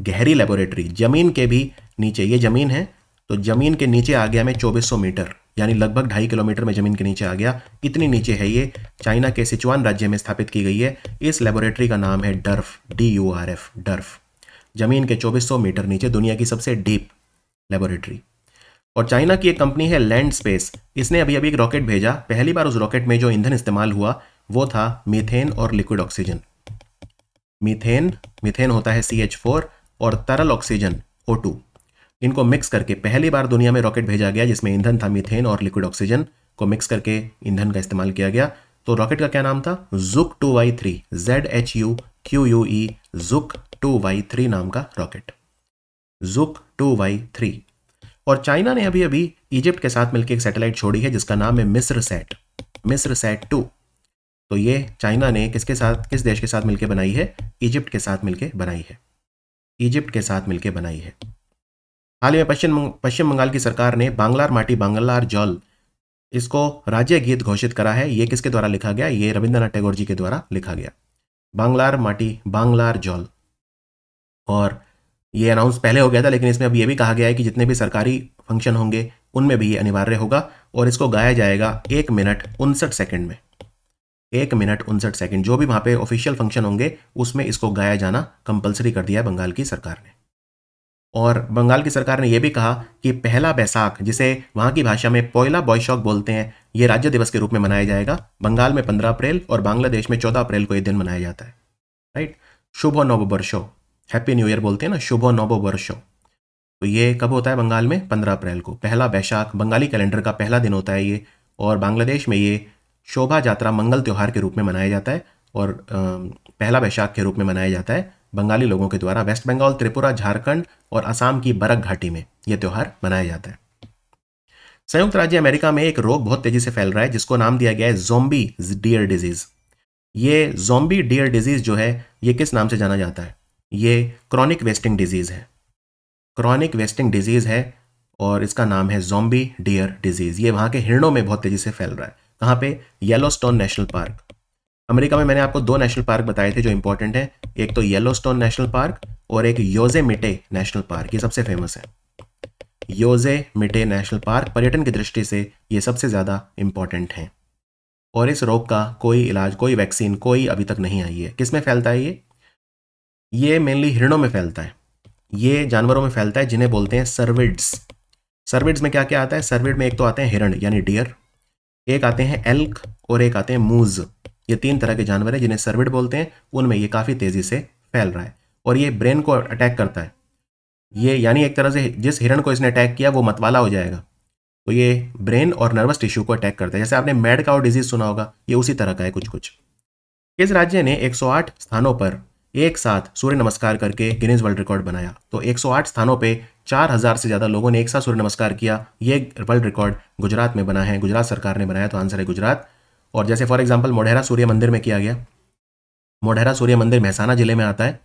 गहरी लेबोरेटरी ज़मीन के भी नीचे। ये ज़मीन है तो ज़मीन के नीचे आ गया मैं 2400 मीटर यानी लगभग 2.5 किलोमीटर में ज़मीन के नीचे आ गया। इतनी नीचे है ये, चाइना के सिचुआन राज्य में स्थापित की गई है। इस लेबोरेटरी का नाम है डर्फ, DURF, डर्फ। ज़मीन के 2400 मीटर नीचे दुनिया की सबसे डीप लेबोरेटरी। और चाइना की एक कंपनी है लैंड स्पेस, इसने अभी अभी एक रॉकेट भेजा। पहली बार उस रॉकेट में जो ईंधन इस्तेमाल हुआ वो था मीथेन और लिक्विड ऑक्सीजन। मीथेन होता है CH4 और तरल ऑक्सीजन O2, इनको मिक्स करके पहली बार दुनिया में रॉकेट भेजा गया जिसमें ईंधन था मीथेन और लिक्विड ऑक्सीजन को मिक्स करके ईंधन का इस्तेमाल किया गया। तो रॉकेट का क्या नाम था? ZHUQ 2Y3, ZHUQUE, ZHUQ 2Y3 नाम का रॉकेट, ZHUQ 2Y3। और चाइना ने अभी अभी इजिप्ट के साथ मिलकर एक सैटेलाइट छोड़ी है जिसका नाम है मिस्र सैट 2। तो ये चाइना ने किसके साथ, किस देश के साथ मिलकर बनाई है? इजिप्ट के साथ मिलकर बनाई है, इजिप्ट के साथ मिलकर बनाई है। हाल ही में पश्चिम बंगाल की सरकार ने बांग्लार माटी बांग्लार जल इसको राज्य गीत घोषित करा है। ये किसके द्वारा लिखा गया? ये रविंद्रनाथ टैगोर जी के द्वारा लिखा गया, बांग्लार माटी बांग्लार जल। और ये अनाउंस पहले हो गया था लेकिन इसमें अब ये भी कहा गया है कि जितने भी सरकारी फंक्शन होंगे उनमें भी ये अनिवार्य होगा और इसको गाया जाएगा 1 मिनट 59 सेकंड में। 1 मिनट 59 सेकंड जो भी वहाँ पे ऑफिशियल फंक्शन होंगे उसमें इसको गाया जाना कंपलसरी कर दिया है बंगाल की सरकार ने। और बंगाल की सरकार ने यह भी कहा कि पहला बैसाख, जिसे वहाँ की भाषा में पोइला बोईशाख बोलते हैं, ये राज्य दिवस के रूप में मनाया जाएगा। बंगाल में 15 अप्रैल और बांग्लादेश में 14 अप्रैल को ये दिन मनाया जाता है। राइट, शुभ नववर्षो, हैप्पी न्यू ईयर बोलते हैं ना, शुभ नववर्षो। तो ये कब होता है बंगाल में? 15 अप्रैल को। पहला बैशाख बंगाली कैलेंडर का पहला दिन होता है ये। और बांग्लादेश में ये शोभा यात्रा मंगल त्यौहार के रूप में मनाया जाता है और पहला बैशाख के रूप में मनाया जाता है बंगाली लोगों के द्वारा। वेस्ट बंगाल, त्रिपुरा, झारखंड और असम की बरक घाटी में ये त्यौहार मनाया जाता है। संयुक्त राज्य अमेरिका में एक रोग बहुत तेजी से फैल रहा है जिसको नाम दिया गया है ज़ोंबी डियर डिजीज़। ये ज़ोंबी डियर डिजीज़ जो है ये किस नाम से जाना जाता है? ये क्रॉनिक वेस्टिंग डिजीज़ है, क्रॉनिक वेस्टिंग डिजीज़ है और इसका नाम है ज़ोंबी डियर डिजीज़। ये वहाँ के हिरणों में बहुत तेज़ी से फैल रहा है। कहाँ पे? Yellowstone national park. अमेरिका में मैंने आपको 2 नेशनल पार्क बताए थे जो इंपॉर्टेंट हैं, एक तो येलोस्टोन नेशनल पार्क और एक योसेमिटे नेशनल पार्क। ये सबसे फेमस है योसेमिटे नेशनल पार्क, पर्यटन की दृष्टि से ये सबसे ज़्यादा इम्पॉर्टेंट हैं। और इस रोग का कोई इलाज, कोई वैक्सीन, कोई अभी तक नहीं आई है। किस में फैलता है ये मेनली हिरणों में फैलता है, ये जानवरों में फैलता है जिन्हें बोलते हैं सर्विड्स। सर्विड्स में क्या क्या आता है? सर्विड में एक तो आते हैं हिरण यानी डियर, एक आते हैं एल्क और एक आते हैं मूज। ये 3 तरह के जानवर हैं जिन्हें सर्विड बोलते हैं। उनमें ये काफ़ी तेज़ी से फैल रहा है और ये ब्रेन को अटैक करता है। ये यानी एक तरह से जिस हिरण को इसने अटैक किया वो मतवाला हो जाएगा, तो ये ब्रेन और नर्वस टिश्यू को अटैक करता है। जैसे आपने मैड काउ डिजीज़ सुना होगा, ये उसी तरह का है कुछ कुछ। इस राज्य ने 108 स्थानों पर एक साथ सूर्य नमस्कार करके गिनीज वर्ल्ड रिकॉर्ड बनाया। तो 108 स्थानों पे 4000 से ज़्यादा लोगों ने एक साथ सूर्य नमस्कार किया। ये वर्ल्ड रिकॉर्ड गुजरात में बना है, गुजरात सरकार ने बनाया, तो आंसर है गुजरात। और जैसे फॉर एग्जांपल मोढेरा सूर्य मंदिर में किया गया। मोढेरा सूर्य मंदिर महसाना ज़िले में आता है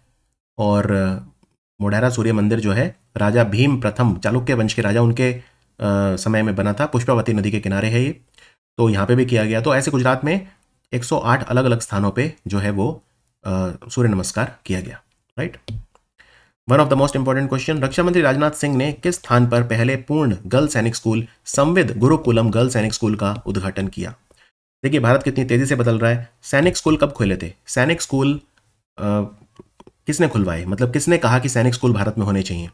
और मोढेरा सूर्य मंदिर जो है राजा भीम प्रथम, चालुक्य वंश के राजा, उनके समय में बना था। पुष्पावती नदी के किनारे है ये, तो यहाँ पर भी किया गया। तो ऐसे गुजरात में 108 अलग अलग स्थानों पर जो है वो सूर्य नमस्कार किया गया। Right, one of the most important question, रक्षा मंत्री राजनाथ सिंह ने किस स्थान पर पहले पूर्ण girl Sainik school Samvid Gurukulam girl Sainik school का उद्घाटन किया? देखिए भारत कितनी तेजी से बदल रहा है। सैनिक स्कूल कब खुले थे? सैनिक स्कूल किसने खुलवाए, मतलब किसने कहा कि सैनिक स्कूल भारत में होने चाहिए?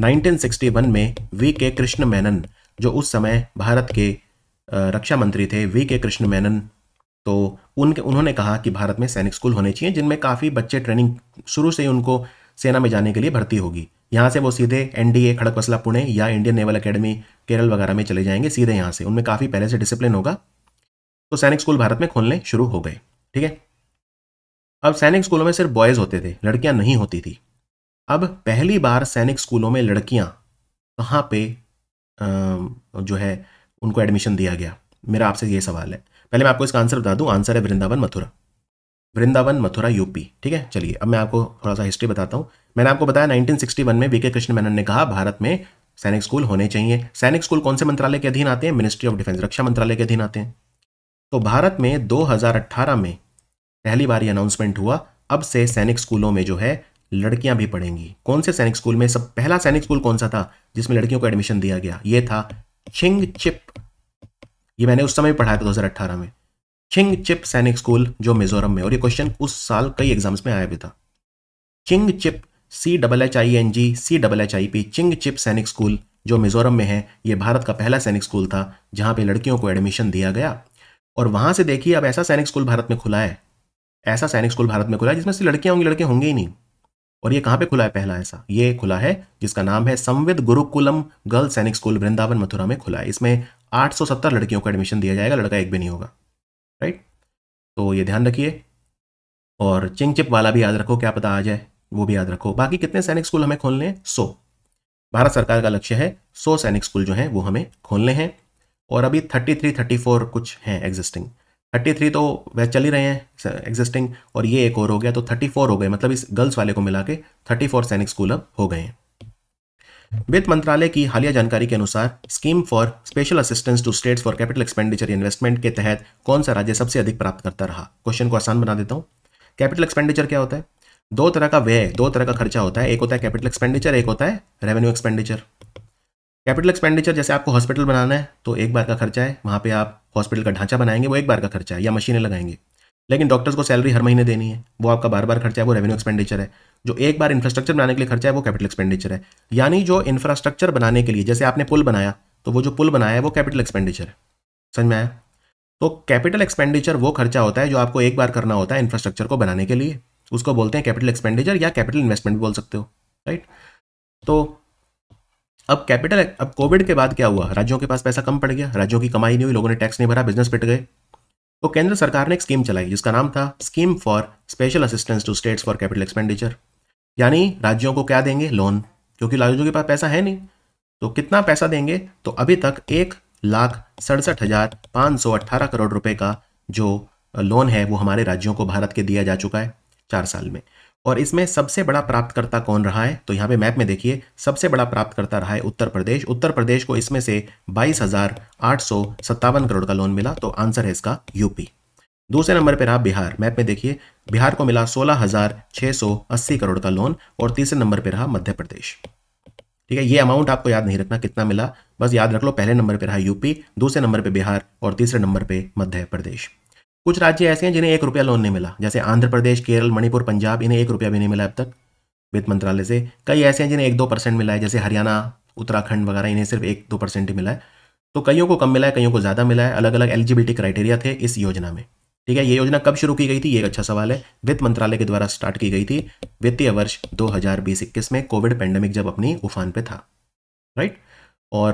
1961 में वी.के. कृष्ण मेनन, जो उस समय भारत के रक्षा मंत्री थे, वी.के. कृष्ण मेनन, तो उन्होंने कहा कि भारत में सैनिक स्कूल होने चाहिए जिनमें काफ़ी बच्चे ट्रेनिंग शुरू से ही उनको सेना में जाने के लिए भर्ती होगी। यहाँ से वो सीधे एनडीए खड़कवसला पुणे या इंडियन नेवल अकेडमी केरल वगैरह में चले जाएंगे सीधे यहाँ से, उनमें काफ़ी पहले से डिसिप्लिन होगा। तो सैनिक स्कूल भारत में खोलने शुरू हो गए। ठीक है, अब सैनिक स्कूलों में सिर्फ बॉयज़ होते थे, लड़कियाँ नहीं होती थी। अब पहली बार सैनिक स्कूलों में लड़कियाँ कहाँ पे जो है उनको एडमिशन दिया गया, मेरा आपसे ये सवाल है। पहले मैं आपको इसका आंसर बता दूं, आंसर है वृंदावन मथुरा, वृंदावन मथुरा यूपी। ठीक है, चलिए अब मैं आपको थोड़ा सा हिस्ट्री बताता हूँ। मैंने आपको बताया 1961 में वी.के. कृष्ण मेनन ने कहा भारत में सैनिक स्कूल होने चाहिए। सैनिक स्कूल कौन से मंत्रालय के अधीन आते हैं? मिनिस्ट्री ऑफ डिफेंस, रक्षा मंत्रालय के अधीन आते हैं। तो भारत में 2018 में पहली बार ये अनाउंसमेंट हुआ, अब से सैनिक स्कूलों में जो है लड़कियां भी पढ़ेंगी। कौन से सैनिक स्कूल में? सब पहला सैनिक स्कूल कौन सा था जिसमें लड़कियों को एडमिशन दिया गया? ये था छिंग चिप। ये मैंने उस समय पढ़ाया था 2018 में, छिंग चिप सैनिक स्कूल जो मिजोरम में, और ये क्वेश्चन उस साल कई एग्जाम्स में आया भी था। Chhingchhip, CHING Chhingchhip Sainik school जो मिजोरम में है, ये भारत का पहला सैनिक स्कूल था जहाँ पे लड़कियों को एडमिशन दिया गया। और वहाँ से देखिए अब ऐसा सैनिक स्कूल भारत में खुला है, ऐसा सैनिक स्कूल भारत में खुला है जिसमें से लड़कियाँ होंगी, लड़के होंगे ही नहीं। और ये कहाँ पे खुला है पहला ऐसा? ये खुला है जिसका नाम है संविद गुरुकुलम गर्ल सैनिक स्कूल, वृंदावन मथुरा में खुला है। इसमें 870 लड़कियों को एडमिशन दिया जाएगा, लड़का एक भी नहीं होगा। राइट, तो ये ध्यान रखिए। और चिंग चिप वाला भी याद रखो, क्या पता आ जाए वो भी याद रखो। बाकी कितने सैनिक स्कूल हमें खोलने हैं? 100। भारत सरकार का लक्ष्य है 100 सैनिक स्कूल जो हैं वो हमें खोलने हैं। और अभी 33-34 कुछ हैं एग्जिस्टिंग, 33 तो वह चल ही रहे हैं एग्जिस्टिंग, और ये एक और हो गया तो 34 हो गए, मतलब इस गर्ल्स वाले को मिला के 34 सैनिक स्कूल अब हो गए हैं। वित्त मंत्रालय की हालिया जानकारी के अनुसार scheme for special assistance to states for capital expenditure investment के तहत कौन सा राज्य सबसे अधिक प्राप्त करता रहा? क्वेश्चन को आसान बना देता हूँ। कैपिटल एक्सपेंडिचर क्या होता है? दो तरह का व्यय, दो तरह का खर्चा होता है, एक होता है कैपिटल एक्सपेंडिचर, एक होता है रेवेन्यू एक्सपेंडिचर। कैपिटल एक्सपेंडिचर जैसे आपको हॉस्पिटल बनाना है तो एक बार का खर्चा है, वहाँ पे आप हॉस्पिटल का ढांचा बनाएंगे वो एक बार का खर्चा है, या मशीनें लगाएंगे। लेकिन डॉक्टर्स को सैलरी हर महीने देनी है, वो आपका बार बार खर्चा है, वो रेवेन्यू एक्सपेंडिचर है। जो एक बार इंफ्रास्ट्रक्चर बनाने के लिए खर्चा है वो कैपिटल एक्सपेंडिचर है। यानी जो इंफ्रास्ट्रक्चर बनाने के लिए, जैसे आपने पुल बनाया तो वो जो पुल बनाया है वो कैपिटल एक्सपेंडिचर है। समझ में आया? तो कैपिटल एक्सपेंडिचर वो खर्चा होता है जो आपको एक बार करना होता है इंफ्रास्ट्रक्चर को बनाने के लिए, उसको बोलते हैं कैपिटल एक्सपेंडिचर या कैपिटल इन्वेस्टमेंट भी बोल सकते हो। राइट, तो अब कोविड के बाद क्या हुआ? राज्यों के पास पैसा कम पड़ गया, राज्यों की कमाई नहीं हुई, लोगों ने टैक्स नहीं भरा, बिजनेस पिट गए। तो केंद्र सरकार ने एक स्कीम चलाई जिसका नाम था scheme for special assistance to states for capital expenditure. यानी राज्यों को क्या देंगे? लोन, क्योंकि राज्यों के पास पैसा है नहीं। तो कितना पैसा देंगे? तो अभी तक 1,67,518 करोड़ रुपए का जो लोन है वो हमारे राज्यों को भारत के दिया जा चुका है 4 साल में। और इसमें सबसे बड़ा प्राप्तकर्ता कौन रहा है? तो यहाँ पे मैप में देखिए, सबसे बड़ा प्राप्तकर्ता रहा है उत्तर प्रदेश। उत्तर प्रदेश को इसमें से 22,857 करोड़ का लोन मिला, तो आंसर है इसका यूपी। दूसरे नंबर पे रहा बिहार, मैप में देखिए बिहार को मिला 16,680 करोड़ का लोन। और तीसरे नंबर पे रहा मध्य प्रदेश। ठीक है, ये अमाउंट आपको याद नहीं रखना कितना मिला, बस याद रख लो पहले नंबर पर रहा यूपी, दूसरे नंबर पर बिहार और तीसरे नंबर पर मध्य प्रदेश। कुछ राज्य ऐसे हैं जिन्हें 1 रुपया लोन नहीं मिला, जैसे आंध्र प्रदेश, केरल, मणिपुर, पंजाब, इन्हें 1 रुपया भी नहीं मिला अब तक वित्त मंत्रालय से। कई ऐसे हैं जिन्हें 1-2% मिला है, जैसे हरियाणा, उत्तराखंड वगैरह, इन्हें सिर्फ 1-2% ही मिला है। तो कईयों को कम मिला है, कईयों को ज़्यादा मिला है। अलग अलग एलिजिबिलिटी क्राइटेरिया थे इस योजना में। ठीक है, ये योजना कब शुरू की गई थी? ये एक अच्छा सवाल है। वित्त मंत्रालय के द्वारा स्टार्ट की गई थी वित्तीय वर्ष 2020-21 में, कोविड पैंडेमिक जब अपनी उफान पर था। राइट, और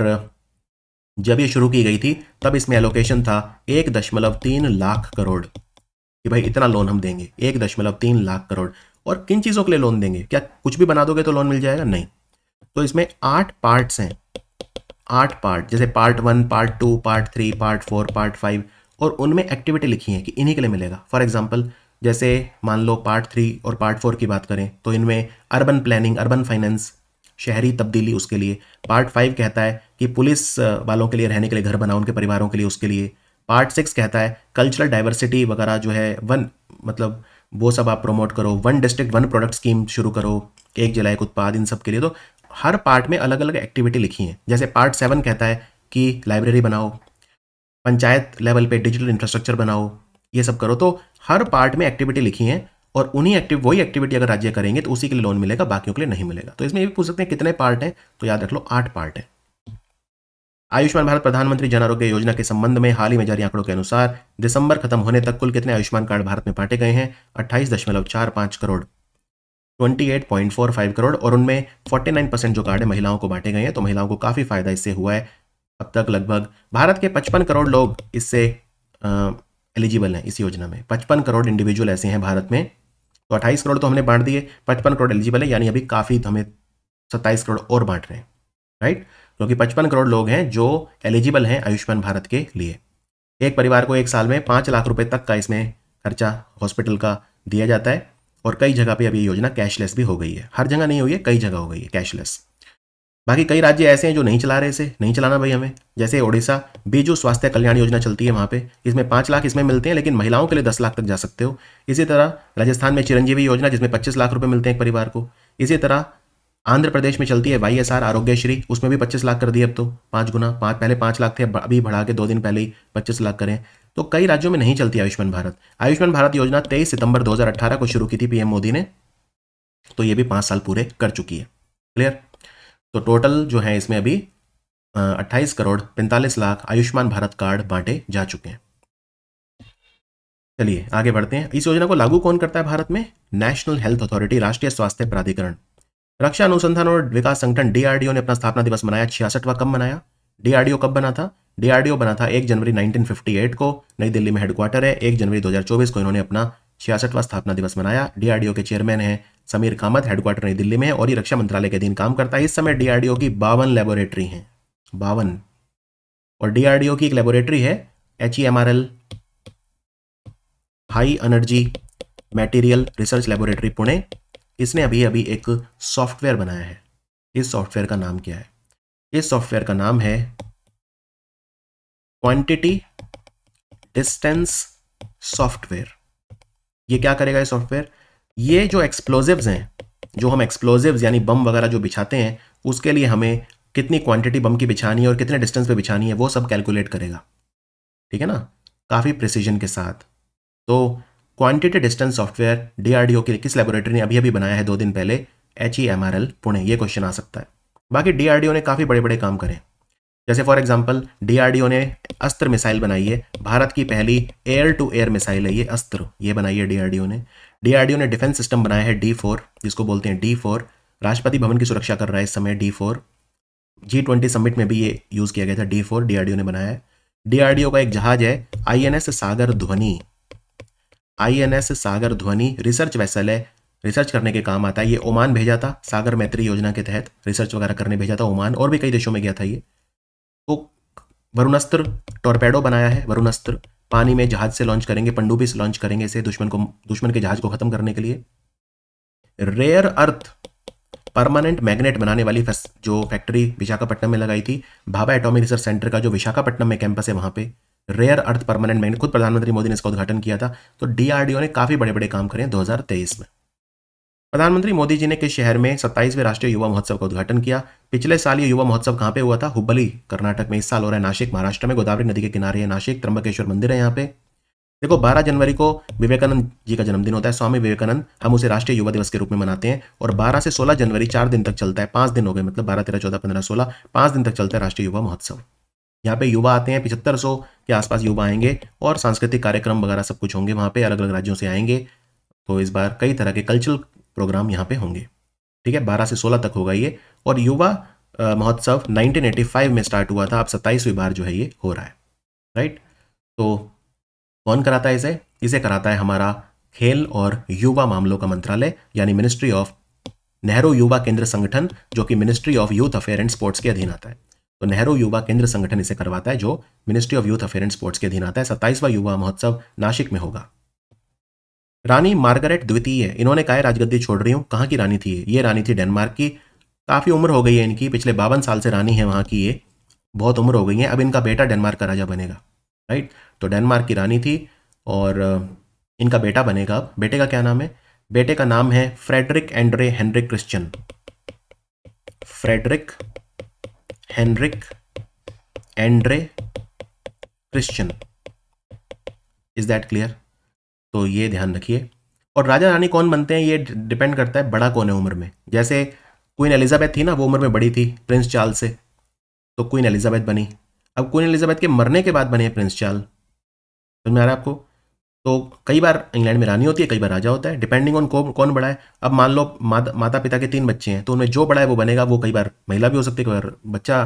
जब ये शुरू की गई थी तब इसमें एलोकेशन था 1.3 लाख करोड़ कि भाई इतना लोन हम देंगे, 1.3 लाख करोड़। और किन चीज़ों के लिए लोन देंगे? क्या कुछ भी बना दोगे तो लोन मिल जाएगा? नहीं। तो इसमें 8 पार्ट्स हैं, 8 पार्ट, जैसे part 1, part 2, part 3, part 4, part 5, और उनमें एक्टिविटी लिखी है कि इन्हीं के लिए मिलेगा। फॉर एग्जाम्पल, जैसे मान लो पार्ट 3 और पार्ट 4 की बात करें तो इनमें अर्बन प्लानिंग, अर्बन फाइनेंस, शहरी तब्दीली, उसके लिए। पार्ट 5 कहता है कि पुलिस वालों के लिए रहने के लिए घर बनाओ, उनके परिवारों के लिए, उसके लिए। पार्ट 6 कहता है कल्चरल डाइवर्सिटी वगैरह जो है, वन मतलब वो सब आप प्रमोट करो, one district one product scheme शुरू करो, 1 जुलाई को उत्पाद, इन सब के लिए तो हर पार्ट में अलग अलग एक्टिविटी लिखी है। जैसे पार्ट 7 कहता है कि लाइब्रेरी बनाओ, पंचायत लेवल पे डिजिटल इंफ्रास्ट्रक्चर बनाओ, ये सब करो। तो हर पार्ट में एक्टिविटी लिखी है और उन्हीं वही एक्टिविटी अगर राज्य करेंगे तो उसी के लिए लोन मिलेगा, बाकियों के लिए नहीं मिलेगा। तो इसमें ये भी पूछ सकते हैं कितने पार्ट हैं, तो याद रख लो 8 पार्ट हैं। आयुष्मान भारत प्रधानमंत्री जन आरोग्य योजना के संबंध में हाल ही में जारी आंकड़ों के अनुसार दिसंबर खत्म होने तक कुल कितने आयुष्मान कार्ड भारत में बांटे गए हैं? 28.45 करोड़, 28.45 करोड़, और उनमें 49% जो कार्ड है महिलाओं को बांटे गए हैं। तो महिलाओं को काफ़ी फायदा इससे हुआ है। अब तक लगभग भारत के 55 करोड़ लोग इससे एलिजिबल हैं, इस योजना में 55 करोड़ इंडिविजुअल ऐसे हैं भारत में। तो 28 करोड़ तो हमने बांट दिए, 55 करोड़ एलिजिबल है, यानी अभी काफ़ी हमें 27 करोड़ और बांट रहे हैं, राइट, क्योंकि 55 करोड़ लोग हैं जो एलिजिबल हैं आयुष्मान भारत के लिए। एक परिवार को एक साल में 5 लाख रुपए तक का इसमें खर्चा हॉस्पिटल का दिया जाता है, और कई जगह पे अभी ये योजना कैशलेस भी हो गई है, हर जगह नहीं हुई है, कई जगह हो गई है कैशलेस। बाकी कई राज्य ऐसे हैं जो नहीं चला रहे, इसे नहीं चलाना भाई हमें, जैसे ओडिशा बीजू स्वास्थ्य कल्याण योजना चलती है वहाँ पे, इसमें 5 लाख इसमें मिलते हैं लेकिन महिलाओं के लिए 10 लाख तक जा सकते हो। इसी तरह राजस्थान में चिरंजीवी योजना जिसमें 25 लाख रुपये मिलते हैं एक परिवार को। इसी तरह आंध्र प्रदेश में चलती है YSR आरोग्यश्री, उसमें भी 25 लाख कर दिए अब तो, 5 गुना, पहले 5 लाख थे अभी बढ़ा के 2 दिन पहले ही 25 लाख करें। तो कई राज्यों में नहीं चलती आयुष्मान भारत। आयुष्मान भारत योजना 23 सितंबर 2018 को शुरू की थी पीएम मोदी ने, तो ये भी 5 साल पूरे कर चुकी है, क्लियर। तो टोटल जो है इसमें अभी 28 करोड़ 45 लाख आयुष्मान भारत कार्ड बांटे जा चुके हैं। चलिए आगे बढ़ते हैं। इस योजना को लागू कौन करता है भारत में? नेशनल हेल्थ अथॉरिटी, राष्ट्रीय स्वास्थ्य प्राधिकरण। रक्षा अनुसंधान और विकास संगठन DRDO ने अपना स्थापना दिवस मनाया 66वां। कब मनाया? DRDO कब बना था? DRDO बना था 1 जनवरी 1958 को, नई दिल्ली में हेडक्वार्टर है। 1 जनवरी 2024 को इन्होंने अपना 66वां स्थापना दिवस मनाया। DRDO के चेयरमैन हैं समीर कामत, हेडक्वार्टर नई दिल्ली में है और ये रक्षा मंत्रालय के अधीन काम करता है। इस समय DRDO की 52 लेबोरेटरी हैं, 52, और DRDO की एक लेबोरेटरी है HEMRL, high energy material research laboratory Pune. इसने अभी एक सॉफ्टवेयर बनाया है। इस सॉफ्टवेयर का नाम क्या है? इस सॉफ्टवेयर का नाम है क्वांटिटी डिस्टेंस सॉफ्टवेयर। ये क्या करेगा ये सॉफ्टवेयर? ये जो एक्सप्लोजिव्स हैं, जो हम एक्सप्लोजिव्स यानी बम वगैरह जो बिछाते हैं, उसके लिए हमें कितनी क्वांटिटी बम की बिछानी है और कितने डिस्टेंस पे बिछानी है, वो सब कैलकुलेट करेगा, ठीक है ना, काफ़ी प्रिसीजन के साथ। तो क्वांटिटी डिस्टेंस सॉफ्टवेयर DRDO के किस लेबोरेटरी ने अभी बनाया है 2 दिन पहले? HEMRL पुणे। ये क्वेश्चन आ सकता है। बाकी DRDO ने काफ़ी बड़े बड़े काम करे, जैसे फॉर एग्जांपल DRDO ने अस्त्र मिसाइल बनाई है, भारत की पहली एयर टू एयर मिसाइल है ये अस्त्र, ये बनाई है DRDO ने। DRDO ने डिफेंस सिस्टम बनाया है D4, जिसको बोलते हैं D4। राष्ट्रपति भवन की सुरक्षा कर रहा है इस समय D4। G20 समिट में भी ये यूज़ किया गया था, D4 DRDO ने बनाया है। DRDO का एक जहाज है INS सागर ध्वनि, रिसर्च वेसल है, रिसर्च करने के काम आता है। ये ओमान भेजा था सागर मैत्री योजना के तहत, रिसर्च वगैरह करने भेजा था ओमान, और भी कई देशों में गया था ये। तो वरुणास्त्र टॉर्पेडो बनाया है, वरुणास्त्र पानी में जहाज से लॉन्च करेंगे, पनडुब्बी से लॉन्च करेंगे इसे, दुश्मन के जहाज को खत्म करने के लिए। रेयर अर्थ परमानेंट मैग्नेट बनाने वाली जो फैक्ट्री विशाखापट्टनम में लगाई थी, भाभा एटॉमिक रिसर्च सेंटर का जो विशाखापट्टनम में कैंपस है वहां पर रेयर अर्थ परमानेंट मैग्नेट, खुद प्रधानमंत्री मोदी ने इसका उद्घाटन किया था। तो DRDO ने काफी बड़े बड़े काम करे 2023 में। प्रधानमंत्री मोदी जी ने किस शहर में 27वें राष्ट्रीय युवा महोत्सव का उद्घाटन किया? पिछले साल ये युवा महोत्सव कहाँ पे हुआ था? हुब्बली कर्नाटक में, इस साल हो रहा है नासिक महाराष्ट्र में, गोदावरी नदी के किनारे है नासिक, त्र्यंबकेश्वर मंदिर है यहाँ पे। देखो 12 जनवरी को विवेकानंद जी का जन्मदिन होता है, स्वामी विवेकानंद, हम उसे राष्ट्रीय युवा दिवस के रूप में मनाते हैं। और 12 से 16 जनवरी 4 दिन तक चलता है, 5 दिन हो गए, मतलब 12, 13, 14, 15, 16, 5 दिन तक चलता है राष्ट्रीय युवा महोत्सव। यहाँ पे युवा आते हैं, 7500 के आसपास युवा आएंगे और सांस्कृतिक कार्यक्रम वगैरह सब कुछ होंगे वहाँ पे, अलग अलग राज्यों से आएंगे। तो इस बार कई तरह के कल्चरल प्रोग्राम यहाँ पे होंगे, ठीक है। 12 से 16 तक होगा ये। और युवा महोत्सव 1985 में स्टार्ट हुआ था, अब 27वीं बार जो है ये हो रहा है, राइट। तो कौन कराता है इसे? इसे कराता है हमारा खेल और युवा मामलों का मंत्रालय, यानी मिनिस्ट्री ऑफ नेहरू युवा केंद्र संगठन, जो कि ministry of youth affair and sports के अधीन आता है। तो नेहरू युवा केंद्र संगठन इसे करवाता है, जो ministry of youth affair and sports के अधीन आता है। 27वां युवा महोत्सव नासिक में होगा। रानी मार्गरेट द्वितीय, इन्होंने कहा राजगद्दी छोड़ रही हूँ। कहाँ की रानी थी ये? रानी थी डेनमार्क की। काफ़ी उम्र हो गई है इनकी, पिछले 52 साल से रानी है वहाँ की, ये बहुत उम्र हो गई है। अब इनका बेटा डेनमार्क का राजा बनेगा, राइट। तो डेनमार्क की रानी थी और इनका बेटा बनेगा। अब बेटे का क्या नाम है? बेटे का नाम है Frederik Andre Henrik Christian, Frederik Henrik Andre Christian. Is that clear? तो ये ध्यान रखिए। और राजा रानी कौन बनते हैं ये डिपेंड करता है बड़ा कौन है उम्र में। जैसे क्वीन एलिजाबेथ थी ना, वो उम्र में बड़ी थी प्रिंस चार्ल्स से, तो क्वीन एलिजाबेथ बनी। अब क्वीन एलिजाबेथ के मरने के बाद बने हैं प्रिंस चार्ल्स। समझ में आ रहा है आपको? तो कई बार इंग्लैंड में रानी होती है, कई बार राजा होता है, डिपेंडिंग ऑन कौन बड़ा है। अब मान लो माता पिता के 3 बच्चे हैं, तो उनमें जो बड़ा है वो बनेगा। वो कई बार महिला भी हो सकती है, कई बार बच्चा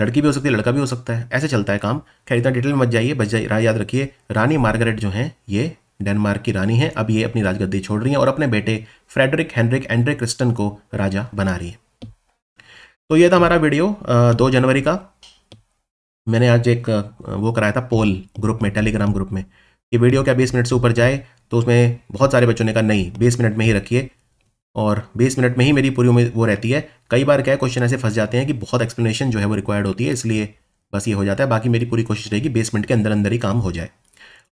लड़की भी हो सकती है, लड़का भी हो सकता है, ऐसे चलता है काम। खैर इतना डिटेल में मत जाइए, बस याद रखिए रानी मार्गरेट जो हैं ये डेनमार्क की रानी हैं। अब ये अपनी राजगद्दी छोड़ रही हैं और अपने बेटे फ्रेडरिक हेनरिक एंड्रे क्रिस्टन को राजा बना रही है। तो ये था हमारा वीडियो 2 जनवरी का। मैंने आज एक वो कराया था पोल ग्रुप में, टेलीग्राम ग्रुप में, कि वीडियो क्या 20 मिनट से ऊपर जाए, तो उसमें बहुत सारे बच्चों ने कहा नहीं 20 मिनट में ही रखिए, और 20 मिनट में ही मेरी पूरी उम्मीद वो रहती है। कई बार क्या है क्वेश्चन ऐसे फंस जाते हैं कि बहुत एक्सप्लेनेशन जो है वो रिक्वायर्ड होती है, इसलिए बस ये हो जाता है। बाकी मेरी पूरी कोशिश रहेगी 20 मिनट के अंदर अंदर ही काम हो जाए।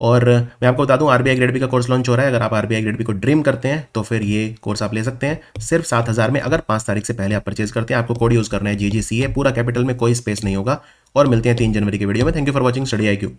और मैं आपको बता दूं RBI ग्रेड बी का कोर्स लॉन्च हो रहा है। अगर आप RBI ग्रेड बी को ड्रीम करते हैं तो फिर ये कोर्स आप ले सकते हैं सिर्फ 7,000 में, अगर 5 तारीख से पहले आप परचेज करते हैं। आपको कोड यूज़ करना है GGCA, पूरा कैपिटल में, कोई स्पेस नहीं होगा। और मिलते हैं 3 जनवरी के वीडियो में। Thank you for watching study IQ।